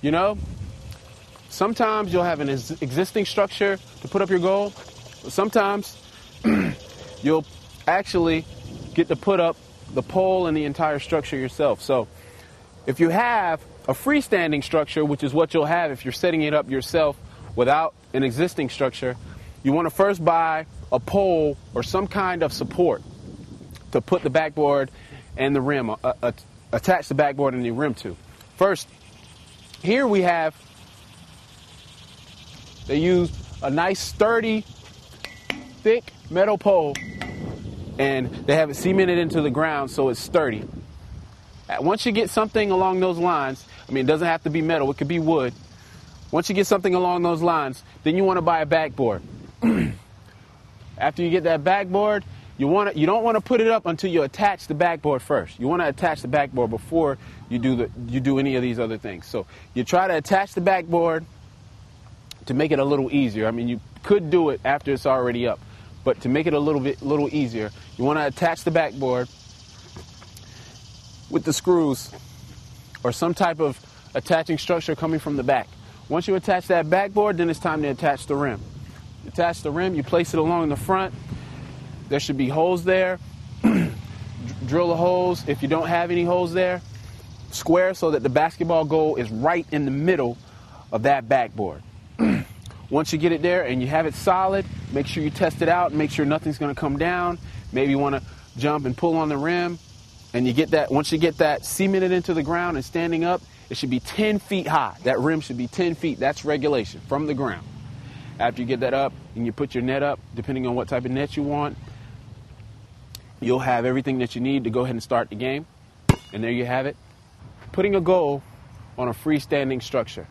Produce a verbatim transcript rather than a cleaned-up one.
You know, sometimes you'll have an ex existing structure to put up your goal. But sometimes you'll actually get to put up the pole and the entire structure yourself. So if you have a freestanding structure, which is what you'll have if you're setting it up yourself without an existing structure, you want to first buy a pole or some kind of support to put the backboard and the rim, uh, uh, attach the backboard and the rim to. First, here we have, they use a nice sturdy, thick metal pole, and they have it cemented into the ground so it's sturdy. Once you get something along those lines, I mean, it doesn't have to be metal, it could be wood. Once you get something along those lines, then you want to buy a backboard. After you get that backboard, you want to, you don't want to put it up until you attach the backboard first. You want to attach the backboard before you do the, you do any of these other things. So you try to attach the backboard to make it a little easier. I mean, you could do it after it's already up, but to make it a little bit, little easier, you want to attach the backboard with the screws or some type of attaching structure coming from the back. Once you attach that backboard, then it's time to attach the rim. Attach the rim, you place it along the front. There should be holes there. Drill the holes. If you don't have any holes there, square so that the basketball goal is right in the middle of that backboard. Once you get it there and you have it solid, make sure you test it out and make sure nothing's going to come down. Maybe you want to jump and pull on the rim, and you get that. Once you get that cemented into the ground and standing up, it should be ten feet high. That rim should be ten feet. That's regulation from the ground. After you get that up and you put your net up, depending on what type of net you want, you'll have everything that you need to go ahead and start the game. And there you have it. Putting a goal on a freestanding structure.